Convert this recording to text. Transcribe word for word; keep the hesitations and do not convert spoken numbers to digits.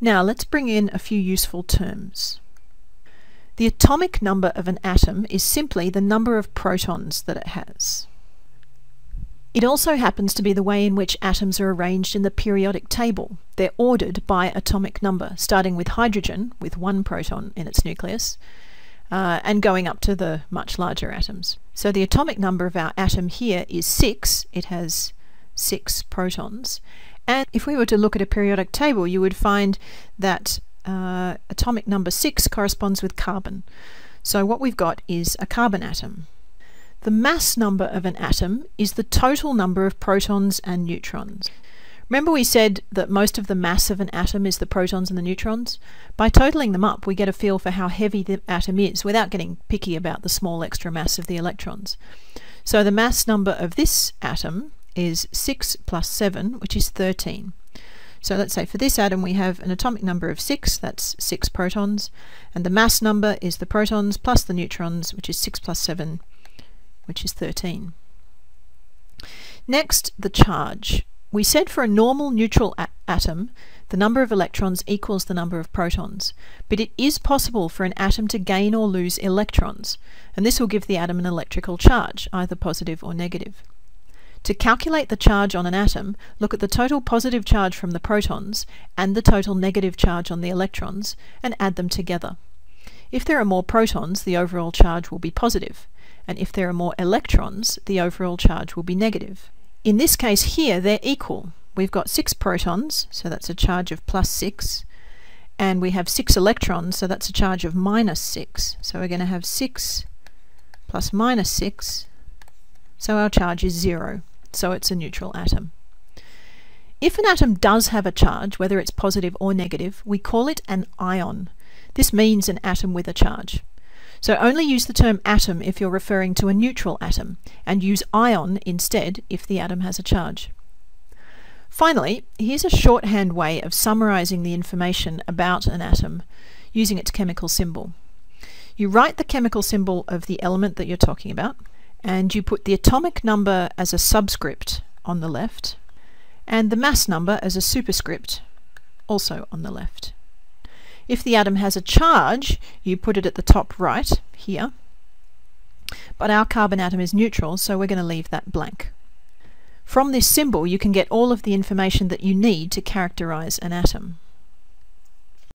Now let's bring in a few useful terms. The atomic number of an atom is simply the number of protons that it has. It also happens to be the way in which atoms are arranged in the periodic table. They're ordered by atomic number, starting with hydrogen, with one proton in its nucleus, uh, and going up to the much larger atoms. So the atomic number of our atom here is six. It has six protons. And if we were to look at a periodic table, you would find that uh, atomic number six corresponds with carbon. So what we've got is a carbon atom. The mass number of an atom is the total number of protons and neutrons. Remember we said that most of the mass of an atom is the protons and the neutrons? By totaling them up, we get a feel for how heavy the atom is without getting picky about the small extra mass of the electrons. So the mass number of this atom is six plus seven, which is thirteen. So let's say for this atom we have an atomic number of six, that's six protons, and the mass number is the protons plus the neutrons, which is six plus seven, which is thirteen. Next, the charge. We said for a normal neutral a atom, the number of electrons equals the number of protons, but it is possible for an atom to gain or lose electrons, and this will give the atom an electrical charge, either positive or negative. To calculate the charge on an atom, look at the total positive charge from the protons and the total negative charge on the electrons and add them together. If there are more protons, the overall charge will be positive, and if there are more electrons, the overall charge will be negative. In this case here, they're equal. We've got six protons, so that's a charge of plus six, and we have six electrons, so that's a charge of minus six. So we're going to have six plus minus six, so our charge is zero. So it's a neutral atom. If an atom does have a charge, whether it's positive or negative, we call it an ion. This means an atom with a charge. So only use the term atom if you're referring to a neutral atom, and use ion instead if the atom has a charge. Finally, here's a shorthand way of summarizing the information about an atom using its chemical symbol. You write the chemical symbol of the element that you're talking about, and you put the atomic number as a subscript on the left, and the mass number as a superscript also on the left. If the atom has a charge, you put it at the top right here, but our carbon atom is neutral, so we're going to leave that blank. From this symbol, you can get all of the information that you need to characterize an atom.